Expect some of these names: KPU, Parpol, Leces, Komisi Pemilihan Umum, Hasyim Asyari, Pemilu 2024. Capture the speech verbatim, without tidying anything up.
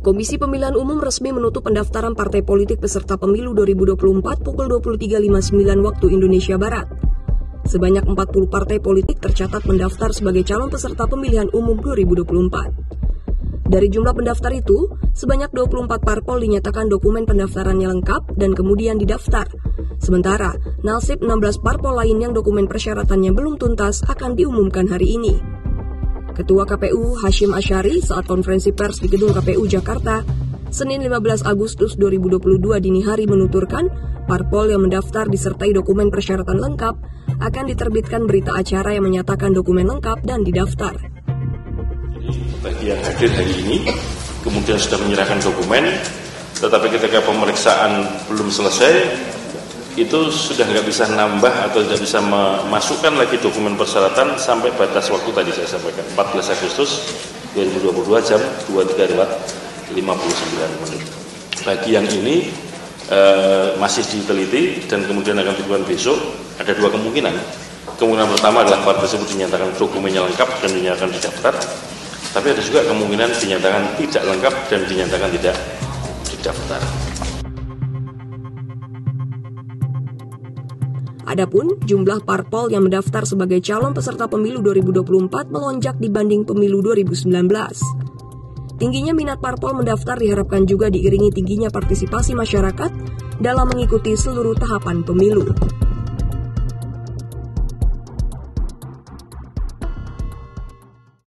Komisi Pemilihan Umum resmi menutup pendaftaran partai politik peserta Pemilu dua ribu dua puluh empat pukul dua puluh tiga lima puluh sembilan waktu Indonesia Barat. Sebanyak empat puluh partai politik tercatat mendaftar sebagai calon peserta Pemilihan Umum dua ribu dua puluh empat. Dari jumlah pendaftar itu, sebanyak dua puluh empat parpol dinyatakan dokumen pendaftarannya lengkap dan kemudian didaftar. Sementara, nasib enam belas parpol lain yang dokumen persyaratannya belum tuntas akan diumumkan hari ini. Ketua K P U Hasyim Asyari saat konferensi pers di Gedung K P U Jakarta, Senin lima belas Agustus dua ribu dua puluh dua dini hari menuturkan, parpol yang mendaftar disertai dokumen persyaratan lengkap akan diterbitkan berita acara yang menyatakan dokumen lengkap dan didaftar. Bagi yang hadir hari ini, kemudian sudah menyerahkan dokumen, tetapi ketika pemeriksaan belum selesai, itu sudah nggak bisa nambah atau tidak bisa memasukkan lagi dokumen persyaratan sampai batas waktu tadi saya sampaikan, empat belas Agustus dua ribu dua puluh dua jam dua puluh tiga lewat lima puluh sembilan menit. Bagi yang ini e, masih diteliti dan kemudian akan dilakukan besok, ada dua kemungkinan. Kemungkinan pertama adalah partai tersebut dinyatakan dokumennya lengkap dan dinyatakan didaftar, tapi ada juga kemungkinan dinyatakan tidak lengkap dan dinyatakan tidak didaftar. Adapun jumlah parpol yang mendaftar sebagai calon peserta pemilu dua ribu dua puluh empat melonjak dibanding pemilu dua ribu sembilan belas. Tingginya minat parpol mendaftar diharapkan juga diiringi tingginya partisipasi masyarakat dalam mengikuti seluruh tahapan pemilu.